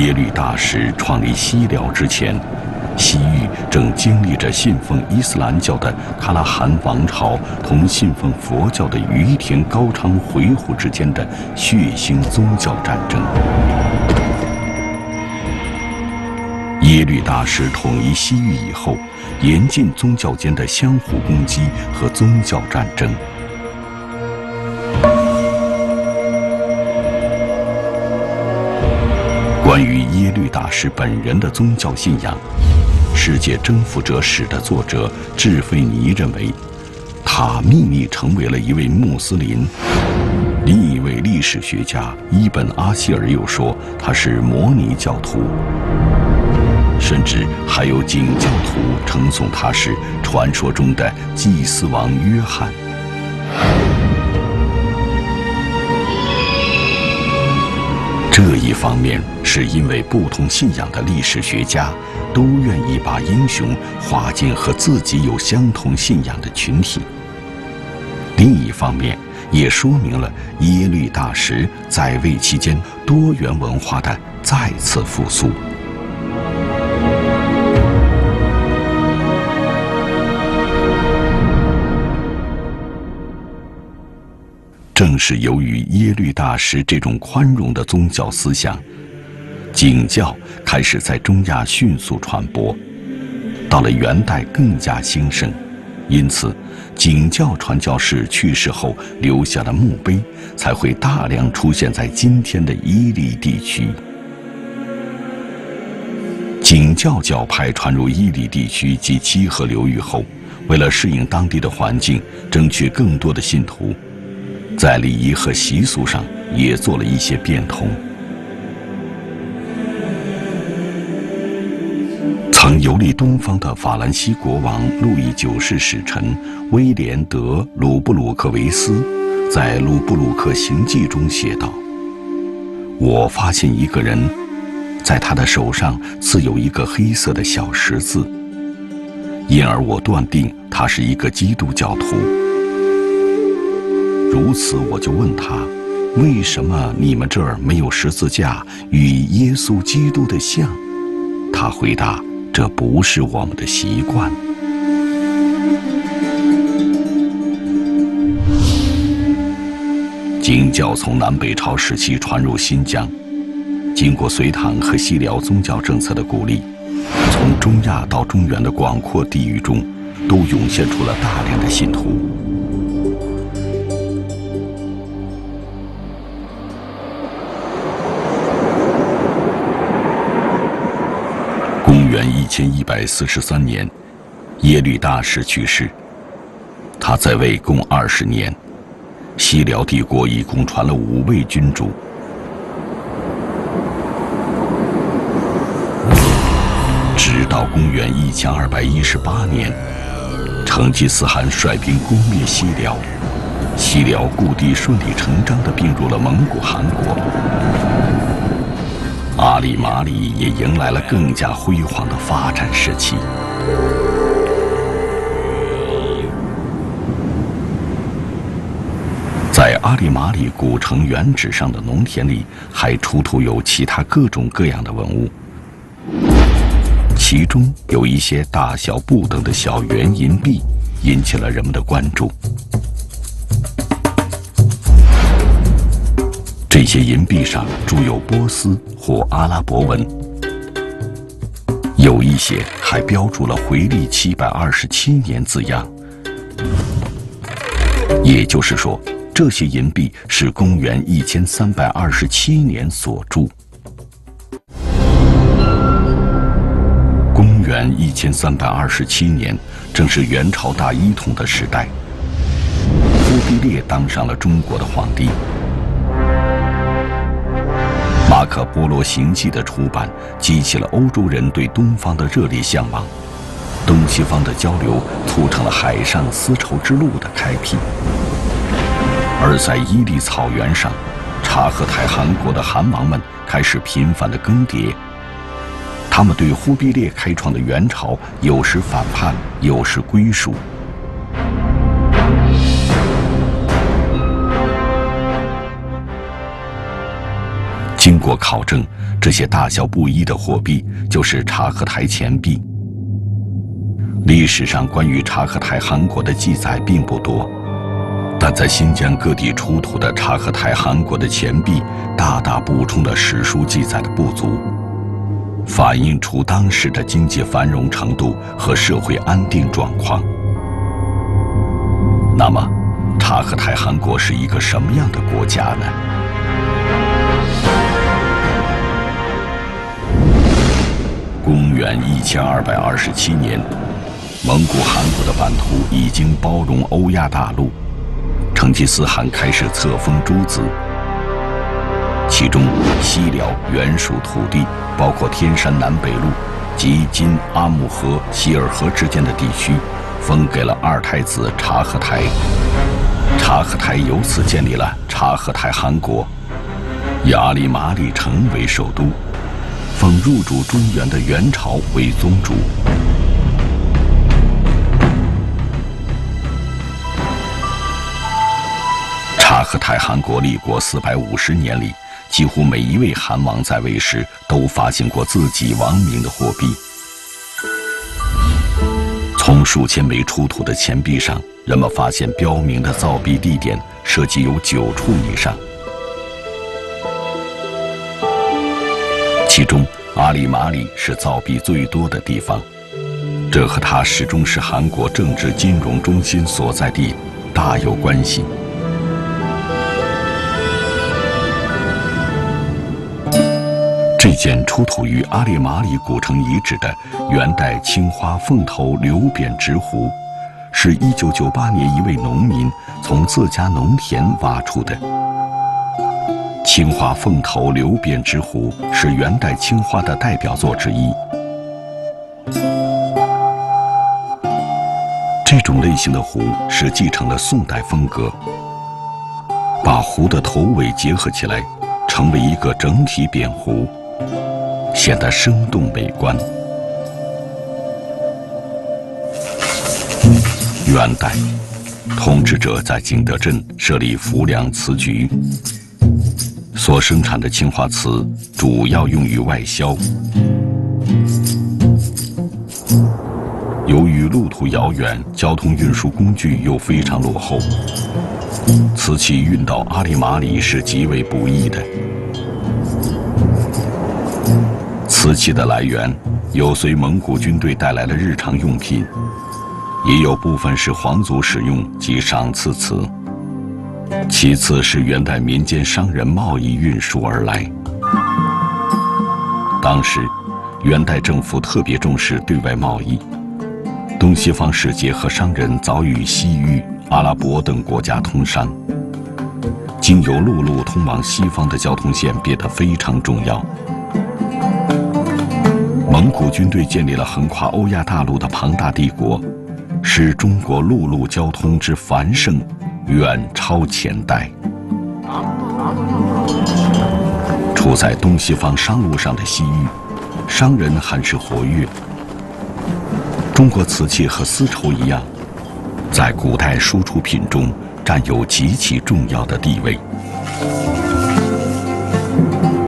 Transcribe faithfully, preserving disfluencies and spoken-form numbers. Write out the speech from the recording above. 耶律大石创立西辽之前，西域正经历着信奉伊斯兰教的卡拉汗王朝同信奉佛教的于阗高昌回鹘之间的血腥宗教战争。耶律大石统一西域以后，严禁宗教间的相互攻击和宗教战争。 关于耶律大石本人的宗教信仰，《世界征服者史》的作者智费尼认为，他秘密成为了一位穆斯林。另一位历史学家伊本·阿希尔又说他是摩尼教徒，甚至还有景教徒称颂他是传说中的祭司王约翰。 这一方面是因为不同信仰的历史学家都愿意把英雄划进和自己有相同信仰的群体；另一方面，也说明了耶律大石在位期间多元文化的再次复苏。正是由于耶律大石这种宽容的宗教思想，景教开始在中亚迅速传播，到了元代更加兴盛。因此，景教传教士去世后留下的墓碑，才会大量出现在今天的伊犁地区。景教教派传入伊犁地区及七河流域后，为了适应当地的环境，争取更多的信徒。 在礼仪和习俗上也做了一些变通。曾游历东方的法兰西国王路易九世使臣威廉·德·鲁布鲁克维斯在《鲁布鲁克行记》中写道：“我发现一个人，在他的手上刺有一个黑色的小十字，因而我断定他是一个基督教徒。” 如此，我就问他：“为什么你们这儿没有十字架与耶稣基督的像？”他回答：“这不是我们的习惯。”景教从南北朝时期传入新疆，经过隋唐和西辽宗教政策的鼓励，从中亚到中原的广阔地域中，都涌现出了大量的信徒。 公元一千一百四十三年，耶律大石去世。他在位共二十年，西辽帝国一共传了五位君主。直到公元一千二百一十八年，成吉思汗率兵攻灭西辽，西辽故地顺理成章地并入了蒙古汗国。 阿里马里也迎来了更加辉煌的发展时期。在阿里马里古城原址上的农田里，还出土有其他各种各样的文物，其中有一些大小不等的小圆银币，引起了人们的关注。 这些银币上铸有波斯或阿拉伯文，有一些还标注了回历七百二十七年字样。也就是说，这些银币是公元一千三百二十七年所铸。公元一千三百二十七年，正是元朝大一统的时代，忽必烈当上了中国的皇帝。 马可·波罗行记的出版激起了欧洲人对东方的热烈向往，东西方的交流促成了海上丝绸之路的开辟。而在伊犁草原上，察合台汗国的汗王们开始频繁的更迭，他们对忽必烈开创的元朝有时反叛，有时归属。经过考证，这些大小不一的货币就是察合台钱币。历史上关于察合台汗国的记载并不多，但在新疆各地出土的察合台汗国的钱币，大大补充了史书记载的不足，反映出当时的经济繁荣程度和社会安定状况。那么，察合台汗国是一个什么样的国家呢？公元一千二百二十七年，蒙古汗国的版图已经包容欧亚大陆，成吉思汗开始册封诸子。 其中，西辽原属土地包括天山南北路及今阿姆河、希尔河之间的地区，封给了二太子察合台。察合台由此建立了察合台汗国，以阿里马里城为首都，封入主中原的元朝为宗主。察合台汗国立国四百五十年里， 几乎每一位汗王在位时都发行过自己王名的货币。从数千枚出土的钱币上，人们发现标明的造币地点涉及有九处以上。其中，阿里马里是造币最多的地方，这和它始终是韩国政治金融中心所在地大有关系。 这件出土于阿里马里古城遗址的元代青花凤头流扁直壶，是一九九八年一位农民从自家农田挖出的。青花凤头流扁直壶是元代青花的代表作之一。这种类型的壶是继承了宋代风格，把壶的头尾结合起来，成为一个整体扁壶， 显得生动美观。元代，统治者在景德镇设立浮梁瓷局，所生产的青花瓷主要用于外销。由于路途遥远，交通运输工具又非常落后，瓷器运到阿里马里是极为不易的。 瓷器的来源有随蒙古军队带来的日常用品，也有部分是皇族使用及赏赐瓷。其次是元代民间商人贸易运输而来。当时，元代政府特别重视对外贸易，东西方使节和商人早与西域、阿拉伯等国家通商，经由陆路通往西方的交通线变得非常重要。 蒙古军队建立了横跨欧亚大陆的庞大帝国，使中国陆路交通之繁盛远超前代。处在东西方商路上的西域，商人还是活跃。中国瓷器和丝绸一样，在古代输出品中占有极其重要的地位。